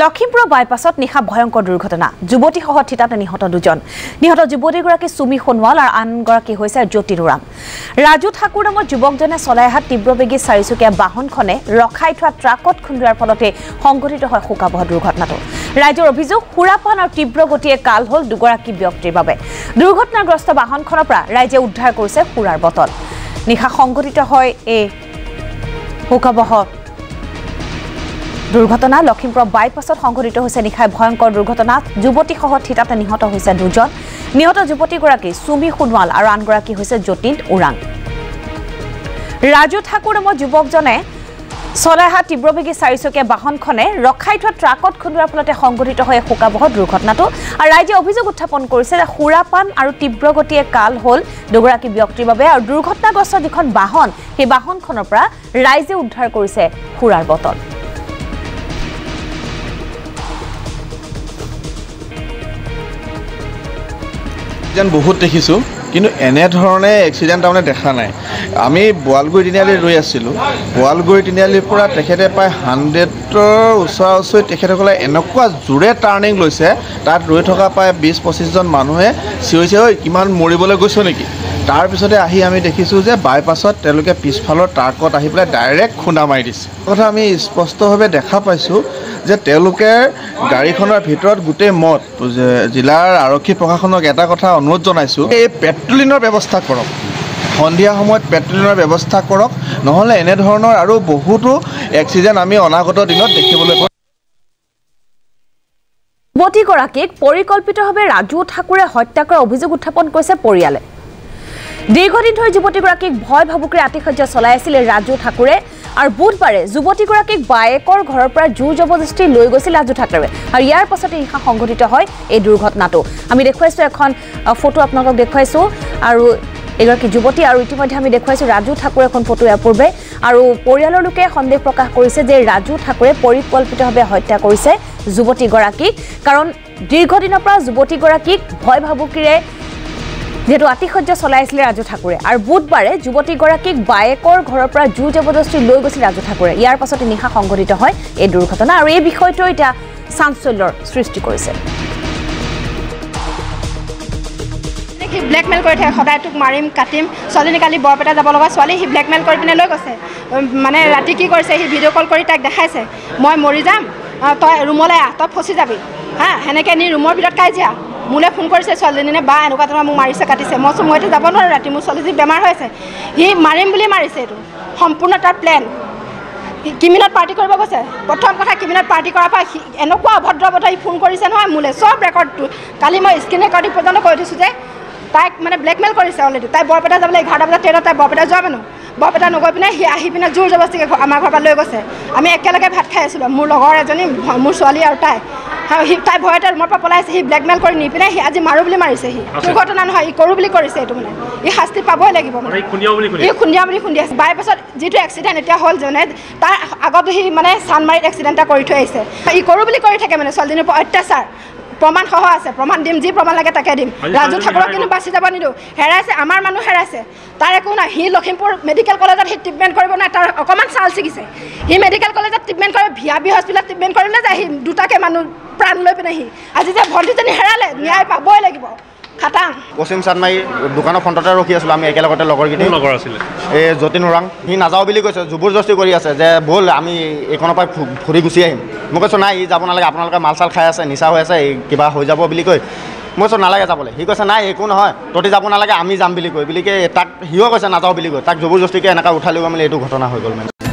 লক্ষীমপুৰ বাইপাছত নিখা ভয়ংকৰ দুৰ্ঘটনা যুৱতী সহ ঠিতাতে নিহত দুজন নিহত যুৱতীগৰাকী সুমি সোণোৱাল আৰু আনগৰাকী হৈছে জ্যোতি ৰাম ৰাজু ঠাকুৰ নামৰ যুৱকজনে চলাইহাত তীব্ৰবেগী চাৰিচকীয়া বাহনখনে ৰখাই থোৱা ট্ৰাকত খুন্দিয়াৰ ফলতে সংঘটিত হয় শোকাবহ দুৰ্ঘটনাটো ৰাজ্যৰ অভিযোগ হুৰাপান আৰু তীব্ৰ গতিয়ে কাল হল দুগৰাকী ব্যক্তিৰ বাবে দুৰ্ঘটনাগ্ৰস্ত বাহনখনৰ পৰা ৰাজ্যে উদ্ধাৰ কৰিছে হুৰাৰ বটল নিখা সংঘটিত হয় এই শোকাবহ দুৰ্ঘটনা লক্ষীমপুৰ বাইপাছত সংঘটিত হৈছে নিখাই ভয়ংকৰ দুৰ্ঘটনা যুৱতী সহ ঠিতাতে নিহত হৈছে দুজন নিহত যুৱতীগৰাকী সুমি সোণোৱাল আৰু আনগৰাকী হৈছে জ্যোতি ৰাম ৰাজু ঠাকুৰ নামৰ যুৱকজনে চলাইহাত তীব্ৰবেগী চাৰিচকীয়া বাহনখনে ৰখাই থোৱা ট্ৰাকত খুন্দিয়াৰ ফলতে সংঘটিত হয় শোকাবহ দুৰ্ঘটনাটো আৰু ৰাজ্যে অভিযোগ উত্থাপন কৰিছে যে হুৰাপান আৰু তীব্ৰ গতিয়ে কাল হ'ল দুগৰাকী ব্যক্তিৰ বাবে আৰু দুৰ্ঘটনাগ্ৰস্ত যিখন বাহন সেই বাহনখনৰ পৰা ৰাজ্যে উদ্ধাৰ কৰিছে হুৰাৰ বটল যেন বহুত দেখিছো কিন্তু এনে ধৰণে এক্সিডেণ্ট আমি দেখা নাই আমি বোৱালগুৰি তিনিআলি ৰৈ আছিলোঁ বোৱালগুৰি তিনিআলিৰ পৰা তেখেতে প্ৰায় 100ৰ ওচৰাওচৰি তেখেতসকলে এনেকুৱা জোৰে টাৰ্ণিং লৈছে তাত ৰৈ থকা প্ৰায় 20-25জন মানুহে চিঞৰিছে ঐ কিমান মৰিবলৈ গৈছ নেকি তাৰপিছতে আহি আমি দেখিছোঁ যে বাইপাছত তেওঁলোকে পিছফালৰ ট্ৰাকত আহি পেলাই ডাইৰেক্ট খুন্দা মাৰি দিছে কথা আমি স্পষ্টভাৱে দেখা পাইছোঁ যে তেওঁলোকে গাড়ীখনৰ ভিতৰত গোটেই মদ জিলাৰ আৰক্ষী প্ৰশাসনক এটা কথা অনুৰোধ জনাইছোঁ এই পেট্ৰলিঙৰ ব্যৱস্থা কৰক সন্ধিয়া সময়ত পেট্ৰলিঙৰ ব্যৱস্থা কৰক নহ'লে এনে ধৰণৰ আৰু বহুতো এক্সিডেণ্ট আমি অনাগত দিনত দেখিবলৈ পাম যুৱতীগৰাকীক পৰিকল্পিতভাৱে ৰাজু ঠাকুৰে হত্যা কৰাৰ অভিযোগ উত্থাপন কৰিছে পৰিয়ালে দীৰ্ঘদিন ধৰি যুৱতীগৰাকীক ভয় ভাবুকৰে আতিশয্য চলাই আছিল ৰাজু ঠাকুৰে আৰু বুধবাৰে যুৱতীগৰাকীক বায়েকৰ ঘৰৰ পৰা জোৰ জবৰদস্তি লৈ গৈছিল ৰাজু ঠাকুৰে আৰু ইয়াৰ পাছতে নিশা সংঘটিত হয় এই দুৰ্ঘটনাটো আমি দেখুৱাইছো এখন ফটো আপোনালোকক দেখুৱাইছো আৰু এগৰাকী যুৱতী আৰু ইতিমধ্যে আমি দেখুৱাইছো ৰাজু ঠাকুৰ এখন ফটো ইয়াৰ পূৰ্বে আৰু পৰিয়ালৰ লোকে সন্দেহ প্ৰকাশ কৰিছে যে ৰাজু ঠাকুৰে পৰিকল্পিতভাৱে হত্যা কৰিছে যুৱতীগৰাকীক কাৰণ দীৰ্ঘদিনৰ পৰা যুৱতীগৰাকীক ভয় ভাবুকিৰে যেটো আতিশয্য চলাইছিলে ৰাজু ঠাকুৰে আৰু বুধবাৰে যুৱতীগৰাকীক বায়েকৰ ঘৰৰ পৰা জোৰ জবৰদস্তি লৈ গৈছিল ৰাজু ঠাকুৰে ইয়াৰ পাছতে নিশা সংঘটিত হয় এই দুৰ্ঘটনা আৰু এই বিষয়টো এটা চাঞ্চল্যৰ সৃষ্টি কৰিছে কি ব্ল্যাকমেল কৰি থাকে সদায় তোক মাৰিম কাটিম চলিনি কালি বৰপেটা যাব লগা ছোৱালী হি ব্ল্যাকমেল কৰি পিনে লৈ গৈছে মানে ৰাতি কি কৰিছে হি ভিডিঅ' কল কৰি তাক দেখাইছে মই মৰি যাম তই ৰুমলৈ আহ তই ফচি যাবি হা হেনেকে নি ৰুমৰ ভিতৰত কাজিয়া মোলে ফোন কৰিছে ছোৱালীজনীয়ে বা এনেকুৱা ধৰণৰ মোক মাৰিছে কাটিছে মইতো মইতো যাব নোৱাৰোঁ ৰাতি মোৰ ছোৱালীজনী বেমাৰ হৈছে সি মাৰিম বুলি মাৰিছে এইটো সম্পূৰ্ণ তাৰ প্লেন ক্ৰিমিনেল পাৰ্টি কৰিব গৈছে প্ৰথম কথা ক্ৰিমিনেল পাৰ্টি কৰাৰ পৰা এনেকুৱা অভদ্ৰবতা সি ফোন কৰিছে নহয় মোলে চব ৰেকৰ্ডটো কালি মই স্ক্ৰীণ ৰেকৰ্ডিং পৰ্যন্ত কৈ দিছোঁ যে তাইক মানে ব্লেকমেইল কৰিছে অলৰেডি তাই বৰপেটা যাবলৈ 11:30 তাই বৰপেটা যোৱা মানুহ বৰপেটা নগৈ পিনে সি আহি পিনে জোৰ জবৰদস্তিকৈ আমাৰ ঘৰৰ পৰা লৈ গৈছে আমি একেলগে ভাত খাই আছিলোঁ মোৰ লগৰ এজনী মোৰ ছোৱালী আৰু তাই সি তাই ভয়তে ৰুমৰ পৰা পলাইছে সি ব্লেকমেইল কৰি নি পিনে সি আজি মাৰোঁ বুলি মাৰিছে সি দুৰ্ঘটনা নহয় ই কৰোঁ বুলি কৰিছে এইটো মানে ই শাস্তি পাবই লাগিব মানে ই খুন্দিয়া বুলি খুন্দি আছে বাইপাছত যিটো এক্সিডেণ্ট এতিয়া হ'ল যেনে তাৰ আগতো সি মানে চানমাৰীত এক্সিডেণ্ট এটা কৰি থৈ আহিছে ই কৰোঁ বুলি কৰি থাকে মানে ছোৱালীজনীৰ ওপৰত অত্যাচাৰ প্ৰমাণ সহ আছে প্ৰমাণ দিম যি প্ৰমাণ লাগে তাকে দিম ৰাজু ঠাকুৰক কিন্তু বাচি যাব নিদিওঁ হেৰাইছে আমাৰ মানুহ হেৰাইছে তাৰ একো নাই সি লখিমপুৰ মেডিকেল কলেজত সি ট্ৰিটমেণ্ট কৰিব নাই তাৰ অকণমান চাল ছিগিছে সি মেডিকেল কলেজত ট্ৰিটমেণ্ট কৰে ভিআইপি হস্পিটেলত ট্ৰিটমেণ্ট কৰিবলৈ যায় সি দুটাকৈ মানুহ প্ৰাণ লৈ পিনে সি আজি যে ভণ্টিজনী হেৰালে ন্যায় পাবই লাগিব খাটাং পশ্চিম চানমাৰী দোকানৰ ফ্ৰণ্টতে ৰখি আছিলোঁ আমি একেলগতে লগৰকেইটা লগৰ আছিলে এই জ্যোতি ৰাম সি নাযাওঁ বুলি কৈছে জবৰদস্তি কৰি আছে যে ব'ল আমি এইখনৰ পৰা ফুৰি গুচি আহিম মই কৈছোঁ নাই ই যাব নালাগে আপোনালোকে মাল চাল খাই আছে নিচা হৈ আছে কিবা হৈ যাব বুলি কৈ মই কৈছোঁ নালাগে যাবলৈ সি কৈছে নাই একো নহয় তহঁতি যাব নালাগে আমি যাম বুলি কৈ তাক সিও কৈছে নাযাওঁ বুলি কৈ তাক জবৰদস্তিকৈ এনেকৈ উঠাই লৈ গৈ মেলি এইটো ঘটনা হৈ গ'ল মানে